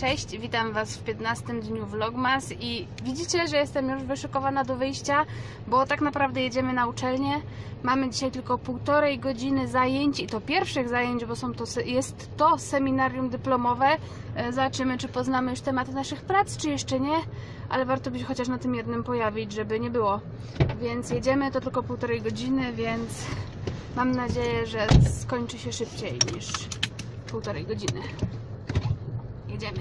Cześć, witam Was w 15 dniu Vlogmas i widzicie, że jestem już wyszykowana do wyjścia, bo tak naprawdę jedziemy na uczelnię. Mamy dzisiaj tylko 1,5 godziny zajęć i to pierwszych zajęć, bo jest to seminarium dyplomowe. Zobaczymy, czy poznamy już tematy naszych prac, czy jeszcze nie, ale warto by się chociaż na tym jednym pojawić, żeby nie było. Więc jedziemy, to tylko 1,5 godziny, więc mam nadzieję, że skończy się szybciej niż 1,5 godziny. Jedziemy.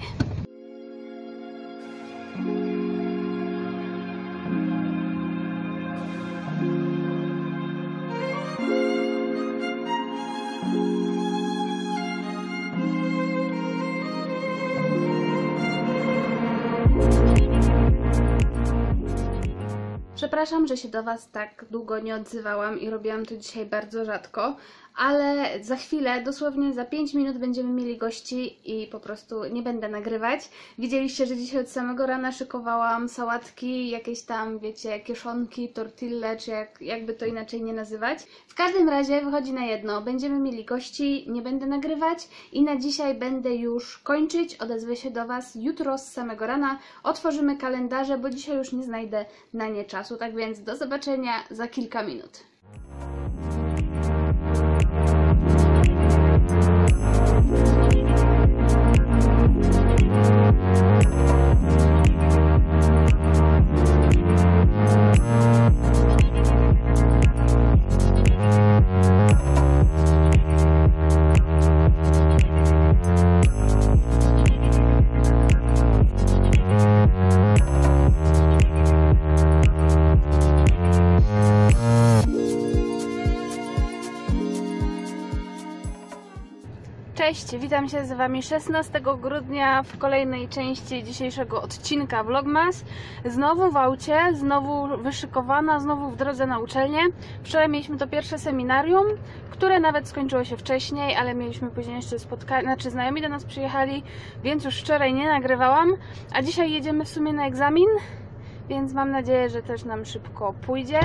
Przepraszam, że się do Was tak długo nie odzywałam i robiłam to dzisiaj bardzo rzadko, ale za chwilę, dosłownie za 5 minut będziemy mieli gości i po prostu nie będę nagrywać. Widzieliście, że dzisiaj od samego rana szykowałam sałatki, jakieś tam, wiecie, kieszonki, tortille, czy jakby to inaczej nie nazywać. W każdym razie wychodzi na jedno, będziemy mieli gości, nie będę nagrywać i na dzisiaj będę już kończyć. Odezwę się do Was jutro z samego rana, otworzymy kalendarze, bo dzisiaj już nie znajdę na nie czasu, tak więc do zobaczenia za kilka minut. Cześć, witam się z Wami 16 grudnia w kolejnej części dzisiejszego odcinka Vlogmas. Znowu w aucie, znowu wyszykowana, znowu w drodze na uczelnię. Wczoraj mieliśmy to pierwsze seminarium, które nawet skończyło się wcześniej, ale mieliśmy później jeszcze spotkanie, znaczy znajomi do nas przyjechali, więc już wczoraj nie nagrywałam, a dzisiaj jedziemy w sumie na egzamin, więc mam nadzieję, że też nam szybko pójdzie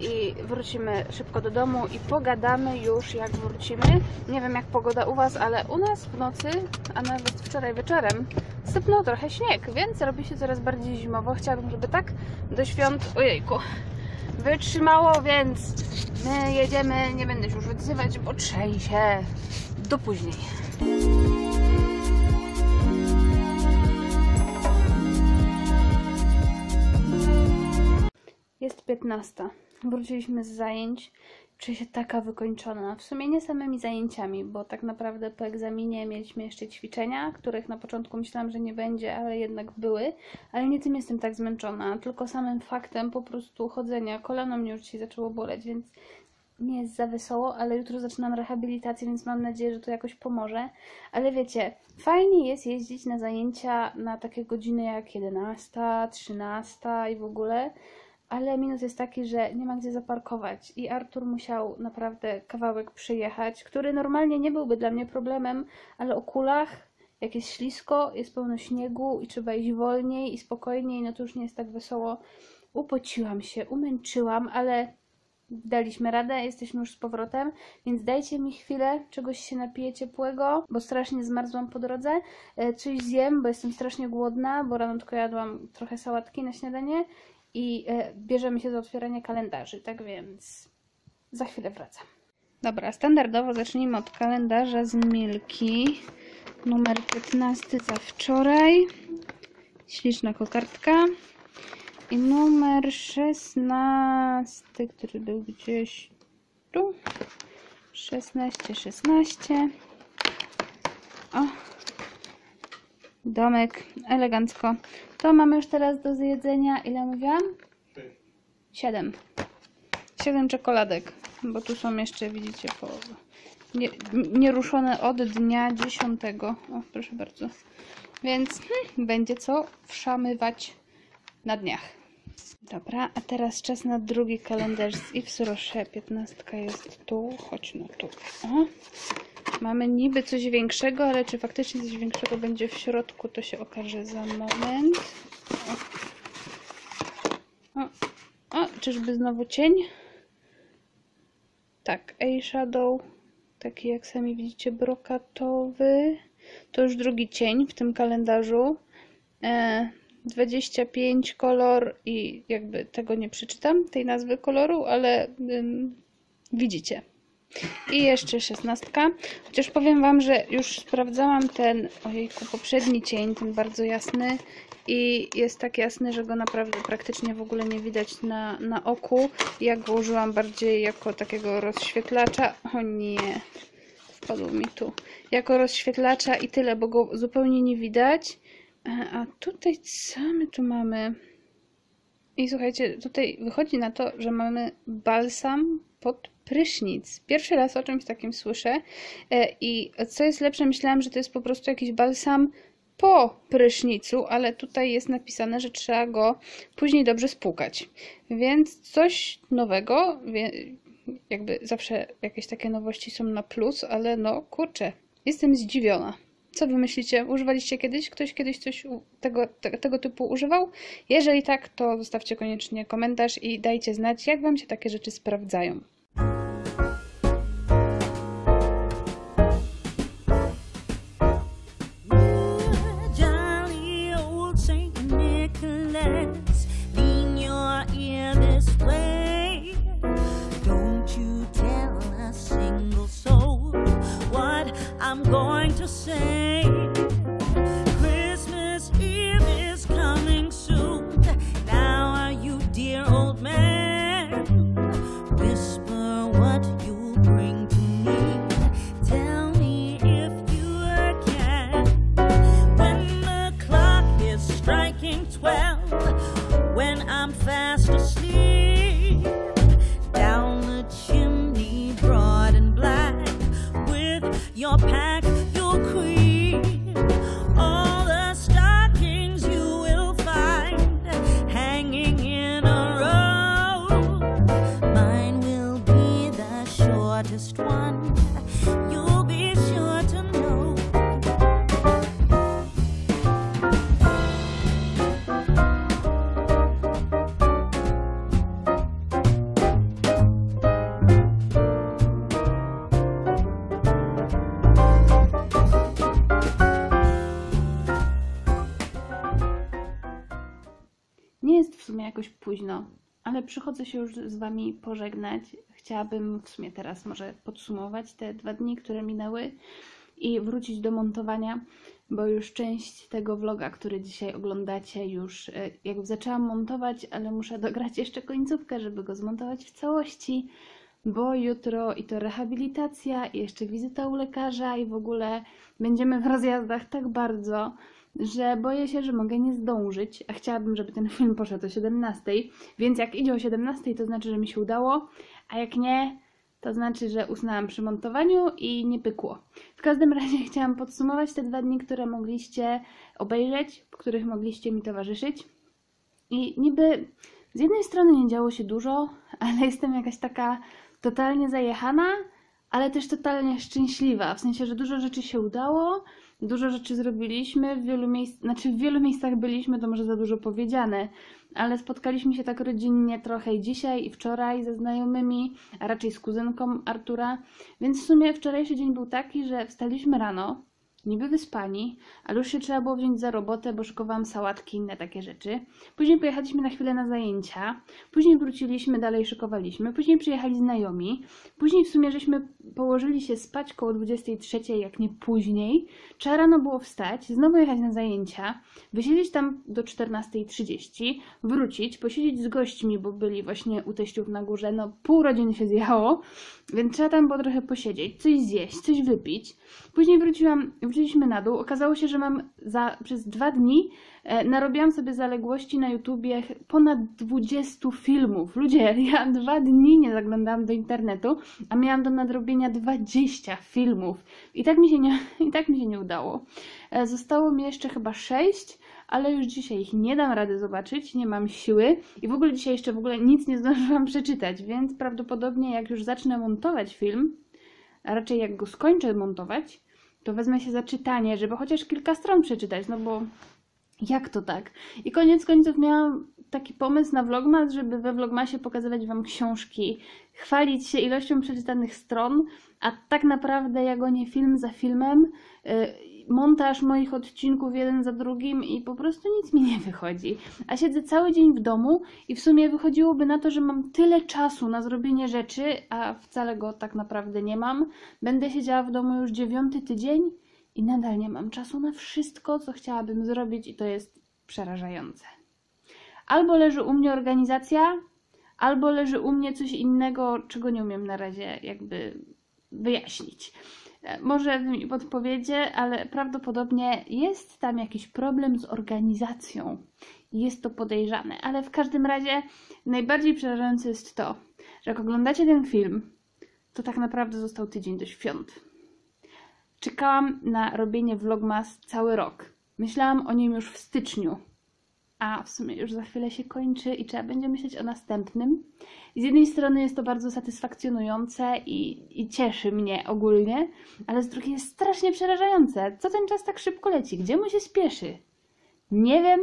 i wrócimy szybko do domu i pogadamy już, jak wrócimy. Nie wiem, jak pogoda u Was, ale u nas w nocy, a nawet wczoraj wieczorem sypnął trochę śnieg, więc robi się coraz bardziej zimowo. Chciałabym, żeby tak do świąt, ojejku, wytrzymało, więc my jedziemy, nie będę się już odzywać, bo trzęsie. Do później. Jest 15. Wróciliśmy z zajęć, czy się taka wykończona. W sumie nie samymi zajęciami, bo tak naprawdę po egzaminie mieliśmy jeszcze ćwiczenia, których na początku myślałam, że nie będzie, ale jednak były. Ale nie tym jestem tak zmęczona, tylko samym faktem po prostu chodzenia. Kolano mnie już dzisiaj zaczęło boleć, więc nie jest za wesoło, ale jutro zaczynam rehabilitację, więc mam nadzieję, że to jakoś pomoże. Ale wiecie, fajnie jest jeździć na zajęcia na takie godziny jak 11, 13 i w ogóle. Ale minus jest taki, że nie ma gdzie zaparkować i Artur musiał naprawdę kawałek przyjechać, który normalnie nie byłby dla mnie problemem, ale o kulach, jak jest ślisko, jest pełno śniegu i trzeba iść wolniej i spokojniej, no to już nie jest tak wesoło. Upociłam się, umęczyłam, ale daliśmy radę, jesteśmy już z powrotem, więc dajcie mi chwilę, czegoś się napiję ciepłego, bo strasznie zmarzłam po drodze, coś zjem, bo jestem strasznie głodna, bo rano tylko jadłam trochę sałatki na śniadanie i bierzemy się za otwieranie kalendarzy, tak więc za chwilę wracam. Dobra, standardowo zacznijmy od kalendarza z Milki. Numer 15 za wczoraj. Śliczna kokardka. I numer 16, który był gdzieś tu. 16. O, domek, elegancko. To mamy już teraz do zjedzenia, ile mówiłam? 7 czekoladek, bo tu są jeszcze, widzicie, nieruszone od dnia 10. O, proszę bardzo. Więc będzie co wszamywać na dniach. Dobra, a teraz czas na drugi kalendarz z Yves Rocher. 15 jest tu, chodź no tu. O. Mamy niby coś większego, ale czy faktycznie coś większego będzie w środku, to się okaże za moment. O, czyżby znowu cień? Tak, eyeshadow, taki jak sami widzicie, brokatowy. To już drugi cień w tym kalendarzu. 25 kolor i jakby tego nie przeczytam, tej nazwy koloru, ale widzicie. I jeszcze 16. Chociaż powiem wam, że już sprawdzałam ten, ojejku, poprzedni cień, ten bardzo jasny. I jest tak jasny, że go naprawdę praktycznie w ogóle nie widać na oku. Ja go użyłam bardziej jako takiego rozświetlacza. O nie, wpadł mi tu. Jako rozświetlacza i tyle, bo go zupełnie nie widać. A tutaj co my tu mamy? I słuchajcie, tutaj wychodzi na to, że mamy balsam pod prysznic. Pierwszy raz o czymś takim słyszę. I co jest lepsze, myślałam, że to jest po prostu jakiś balsam po prysznicu, ale tutaj jest napisane, że trzeba go później dobrze spłukać. Więc coś nowego, jakby zawsze jakieś takie nowości są na plus, ale no kurczę, jestem zdziwiona. Co wy myślicie? Używaliście kiedyś? Ktoś kiedyś coś tego typu używał? Jeżeli tak, to zostawcie koniecznie komentarz i dajcie znać, jak wam się takie rzeczy sprawdzają. Christmas Eve is coming soon. Now are you, dear old man? Whisper what you bring to me. Tell me if you can. When the clock is striking 12, when I'm fast asleep, down the chimney broad and black with your pack. Jakoś późno, ale przychodzę się już z wami pożegnać. Chciałabym w sumie teraz może podsumować te 2 dni, które minęły i wrócić do montowania, bo już część tego vloga, który dzisiaj oglądacie, już jakby zaczęłam montować, ale muszę dograć jeszcze końcówkę, żeby go zmontować w całości, bo jutro i to rehabilitacja i jeszcze wizyta u lekarza i w ogóle będziemy w rozjazdach tak bardzo, że boję się, że mogę nie zdążyć, a chciałabym, żeby ten film poszedł o 17, więc jak idzie o 17, to znaczy, że mi się udało, a jak nie, to znaczy, że usnęłam przy montowaniu i nie pykło. W każdym razie chciałam podsumować te 2 dni, które mogliście obejrzeć, w których mogliście mi towarzyszyć i niby z jednej strony nie działo się dużo, ale jestem jakaś taka totalnie zajechana, ale też totalnie szczęśliwa, w sensie, że dużo rzeczy się udało, dużo rzeczy zrobiliśmy, w wielu miejscach byliśmy, to może za dużo powiedziane, ale spotkaliśmy się tak rodzinnie trochę i dzisiaj, i wczoraj ze znajomymi, a raczej z kuzynką Artura, więc w sumie wczorajszy dzień był taki, że wstaliśmy rano, niby wyspani, ale już się trzeba było wziąć za robotę, bo szykowałam sałatki i inne takie rzeczy. Później pojechaliśmy na chwilę na zajęcia, później wróciliśmy, dalej szykowaliśmy, później przyjechali znajomi, później w sumie żeśmy położyli się spać koło 23, jak nie później. Trzeba rano było wstać, znowu jechać na zajęcia, wysiedzieć tam do 14:30, wrócić, posiedzieć z gośćmi, bo byli właśnie u teściów na górze, no pół rodziny się zjechało, więc trzeba tam było trochę posiedzieć, coś zjeść, coś wypić. Później wróciliśmy na dół, okazało się, że mam przez 2 dni narobiłam sobie zaległości na YouTubie ponad 20 filmów. Ludzie, ja 2 dni nie zaglądałam do internetu, a miałam do nadrobienia 20 filmów. I tak mi się nie udało. Zostało mi jeszcze chyba 6, ale już dzisiaj ich nie dam rady zobaczyć, nie mam siły i w ogóle dzisiaj jeszcze w ogóle nic nie zdążyłam przeczytać, więc prawdopodobnie jak już zacznę montować film, a raczej jak go skończę montować, to wezmę się za czytanie, żeby chociaż kilka stron przeczytać, no bo jak to tak? I koniec końców miałam taki pomysł na Vlogmas, żeby we Vlogmasie pokazywać Wam książki, chwalić się ilością przeczytanych stron, a tak naprawdę ja gonię film za filmem, montaż moich odcinków jeden za drugim i po prostu nic mi nie wychodzi. A siedzę cały dzień w domu i w sumie wychodziłoby na to, że mam tyle czasu na zrobienie rzeczy, a wcale go tak naprawdę nie mam. Będę siedziała w domu już 9. tydzień i nadal nie mam czasu na wszystko, co chciałabym zrobić i to jest przerażające. Albo leży u mnie organizacja, albo leży u mnie coś innego, czego nie umiem na razie jakby wyjaśnić. Może mi podpowiecie, ale prawdopodobnie jest tam jakiś problem z organizacją. Jest to podejrzane, ale w każdym razie najbardziej przerażające jest to, że jak oglądacie ten film, to tak naprawdę został tydzień do świąt. Czekałam na robienie Vlogmas cały rok. Myślałam o nim już w styczniu, a w sumie już za chwilę się kończy i trzeba będzie myśleć o następnym. I z jednej strony jest to bardzo satysfakcjonujące i cieszy mnie ogólnie, ale z drugiej jest strasznie przerażające. Co ten czas tak szybko leci? Gdzie mu się spieszy? Nie wiem,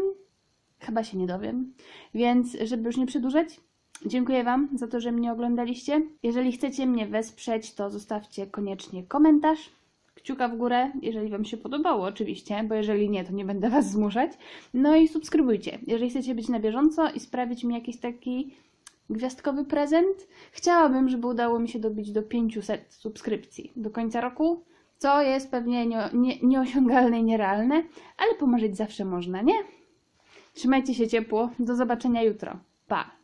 chyba się nie dowiem. Więc żeby już nie przedłużać, dziękuję Wam za to, że mnie oglądaliście. Jeżeli chcecie mnie wesprzeć, to zostawcie koniecznie komentarz. Kciuka w górę, jeżeli Wam się podobało oczywiście, bo jeżeli nie, to nie będę Was zmuszać. No i subskrybujcie, jeżeli chcecie być na bieżąco i sprawić mi jakiś taki gwiazdkowy prezent. Chciałabym, żeby udało mi się dobić do 500 subskrypcji do końca roku, co jest pewnie nieosiągalne i nierealne, ale pomożyć zawsze można, nie? Trzymajcie się ciepło, do zobaczenia jutro, pa!